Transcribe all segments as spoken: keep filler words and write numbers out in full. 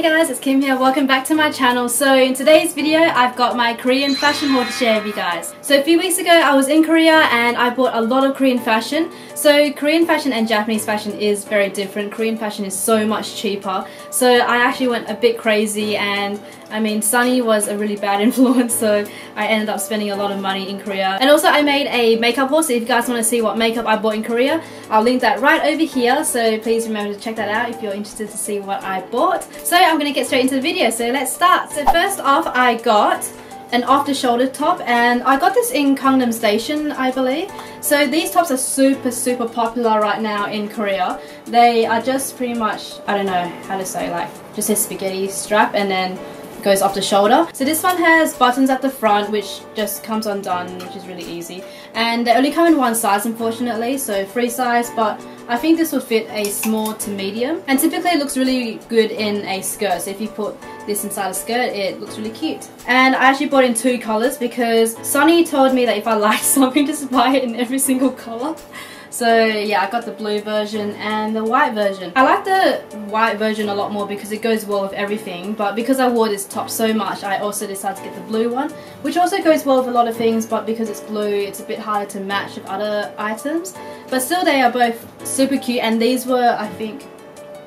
Hey guys, it's Kim here. Welcome back to my channel. So in today's video, I've got my Korean fashion haul to share with you guys. So a few weeks ago, I was in Korea and I bought a lot of Korean fashion. So Korean fashion and Japanese fashion is very different. Korean fashion is so much cheaper. So I actually went a bit crazy, and I mean, Sunny was a really bad influence, so I ended up spending a lot of money in Korea. And also I made a makeup haul, so if you guys want to see what makeup I bought in Korea, I'll link that right over here. So please remember to check that out if you're interested to see what I bought. So I'm going to get straight into the video, so let's start. So first off, I got an off-the-shoulder top, and I got this in Gangnam Station, I believe. So these tops are super super popular right now in Korea. They are just pretty much, I don't know how to say, like just a spaghetti strap and then goes off the shoulder. So this one has buttons at the front, which just comes undone, which is really easy. And they only come in one size, unfortunately, so free size, but I think this will fit a small to medium. And typically it looks really good in a skirt, so if you put this inside a skirt, it looks really cute. And I actually bought in two colours because Sunny told me that if I liked something, just buy it in every single colour. So yeah, I got the blue version and the white version. I like the white version a lot more because it goes well with everything, but because I wore this top so much, I also decided to get the blue one, which also goes well with a lot of things, but because it's blue, it's a bit harder to match with other items. But still, they are both super cute, and these were, I think,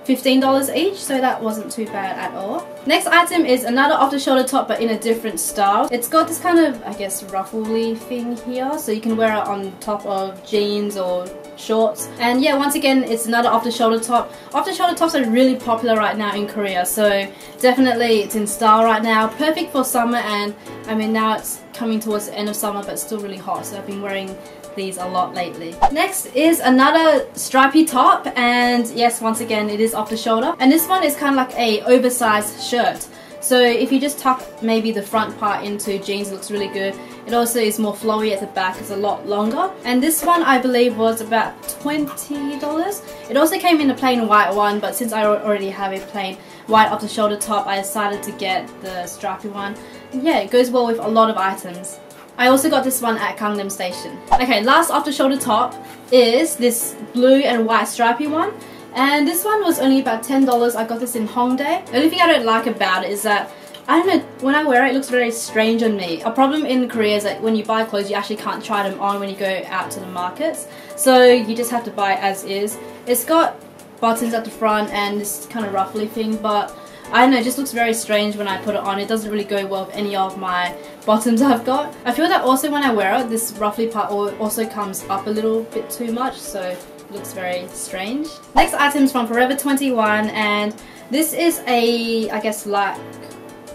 fifteen dollars each, so that wasn't too bad at all. Next item is another off-the-shoulder top, but in a different style. It's got this kind of, I guess, ruffly thing here, so you can wear it on top of jeans or shorts. And yeah, once again, it's another off-the-shoulder top. Off-the-shoulder tops are really popular right now in Korea, so definitely it's in style right now. Perfect for summer, and I mean, now it's coming towards the end of summer, but still really hot, so I've been wearing these a lot lately. Next is another stripy top, and yes, once again, it is off the shoulder, and this one is kind of like a oversized shirt. So if you just tuck maybe the front part into jeans, it looks really good. It also is more flowy at the back, it's a lot longer. And this one I believe was about twenty dollars. It also came in a plain white one, but since I already have a plain white off the shoulder top, I decided to get the stripy one. And yeah, it goes well with a lot of items. I also got this one at Gangnam Station. Okay, last off-the-shoulder top is this blue and white stripy one. And this one was only about ten dollars. I got this in Hongdae. The only thing I don't like about it is that, I don't know, when I wear it, it looks very strange on me. A problem in Korea is that when you buy clothes, you actually can't try them on when you go out to the markets. So you just have to buy it as is. It's got buttons at the front and this kind of ruffly thing, but I don't know, it just looks very strange when I put it on. It doesn't really go well with any of my bottoms I've got. I feel that also when I wear it, this ruffly part also comes up a little bit too much, so it looks very strange. Next item is from Forever twenty-one, and this is a, I guess, light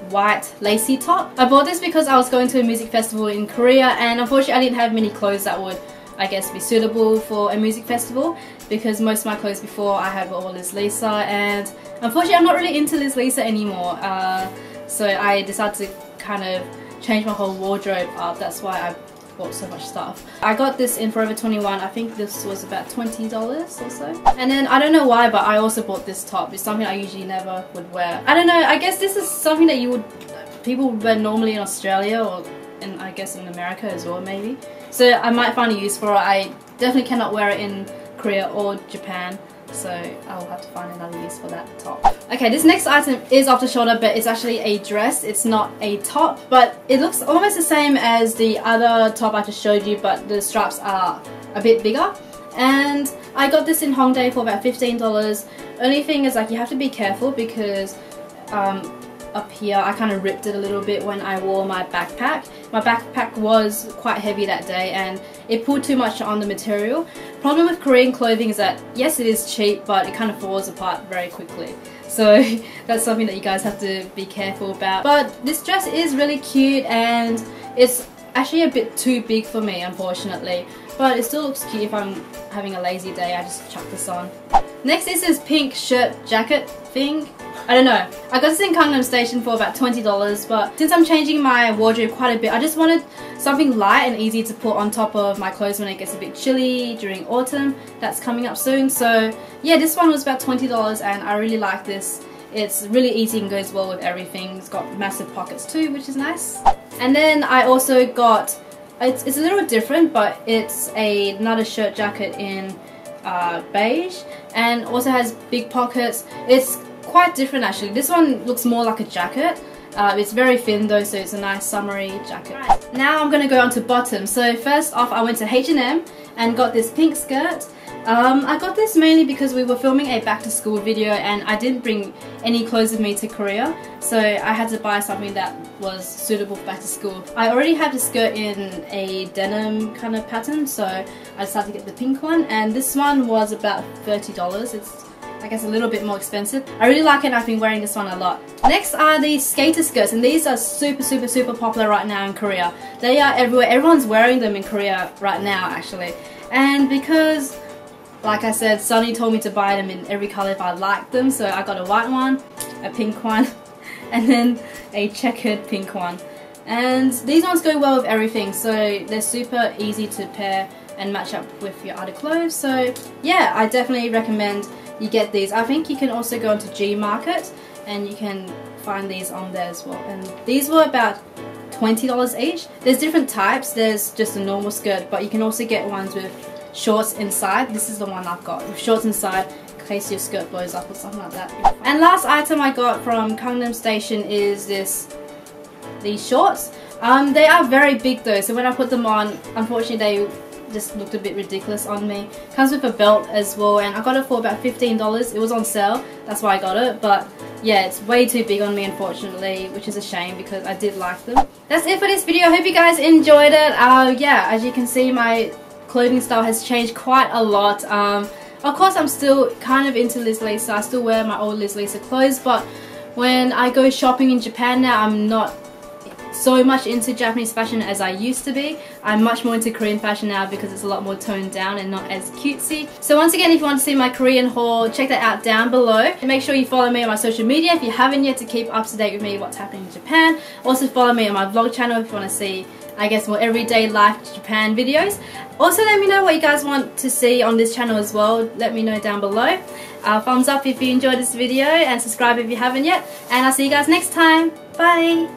white lacy top. I bought this because I was going to a music festival in Korea, and unfortunately I didn't have many clothes that would, I guess, be suitable for a music festival, because most of my clothes before I had were all Liz Lisa, and unfortunately I'm not really into Liz Lisa anymore, uh, so I decided to kind of change my whole wardrobe up. That's why I bought so much stuff. I got this in Forever twenty-one, I think this was about twenty dollars or so. And then I don't know why, but I also bought this top. It's something I usually never would wear. I don't know, I guess this is something that you would, people would wear normally in Australia, or in, I guess in America as well maybe. So I might find a use for it. I definitely cannot wear it in Korea or Japan, so I'll have to find another use for that top. Okay, this next item is off the shoulder, but it's actually a dress, it's not a top, but it looks almost the same as the other top I just showed you, but the straps are a bit bigger. And I got this in Hongdae for about fifteen dollars. Only thing is, like, you have to be careful because um, up here I kind of ripped it a little bit when I wore my backpack. My backpack was quite heavy that day and it pulled too much on the material. Problem with Korean clothing is that yes, it is cheap, but it kind of falls apart very quickly. So that's something that you guys have to be careful about. But this dress is really cute, and it's actually a bit too big for me, unfortunately, but it still looks cute. If I'm having a lazy day, I just chuck this on. Next is this pink shirt jacket thing. I don't know, I got this in Gangnam Station for about twenty dollars, but since I'm changing my wardrobe quite a bit, I just wanted something light and easy to put on top of my clothes when it gets a bit chilly during autumn. That's coming up soon, so yeah, this one was about twenty dollars and I really like this. It's really easy and goes well with everything. It's got massive pockets too, which is nice. And then I also got, it's, it's a little different, but it's a, another shirt jacket in uh, beige, and also has big pockets. It's quite different actually. This one looks more like a jacket. Uh, it's very thin though, so it's a nice summery jacket. Right. Now I'm gonna go on to bottoms. So first off, I went to H and M and got this pink skirt. Um, I got this mainly because we were filming a back to school video and I didn't bring any clothes with me to Korea, so I had to buy something that was suitable for back to school. I already have the skirt in a denim kind of pattern, so I decided to get the pink one, and this one was about thirty dollars. It's, I guess, a little bit more expensive. I really like it, and I've been wearing this one a lot. Next are these skater skirts, and these are super super super popular right now in Korea. They are everywhere, everyone's wearing them in Korea right now actually. And because, like I said, Sunny told me to buy them in every colour if I liked them, so I got a white one, a pink one, and then a checkered pink one. And these ones go well with everything, so they're super easy to pair and match up with your other clothes. So yeah, I definitely recommend you get these. I think you can also go onto G-Market and you can find these on there as well. And these were about twenty dollars each. There's different types. There's just a normal skirt, but you can also get ones with shorts inside. This is the one I've got, with shorts inside in case your skirt blows up or something like that. And last item I got from Gangnam Station is this, these shorts. Um, they are very big though, so when I put them on, unfortunately they just looked a bit ridiculous on me. Comes with a belt as well, and I got it for about fifteen dollars. It was on sale, that's why I got it, but yeah, it's way too big on me unfortunately, which is a shame because I did like them. That's it for this video. I hope you guys enjoyed it. Uh, yeah, as you can see, my clothing style has changed quite a lot. Um, of course I'm still kind of into Liz Lisa. I still wear my old Liz Lisa clothes, but when I go shopping in Japan now, I'm not so much into Japanese fashion as I used to be. I'm much more into Korean fashion now because it's a lot more toned down and not as cutesy. So once again, if you want to see my Korean haul, check that out down below. And make sure you follow me on my social media if you haven't yet to keep up to date with me what's happening in Japan. Also follow me on my vlog channel if you want to see, I guess, more everyday life Japan videos. Also let me know what you guys want to see on this channel as well. Let me know down below. Uh, thumbs up if you enjoyed this video and subscribe if you haven't yet. And I'll see you guys next time. Bye!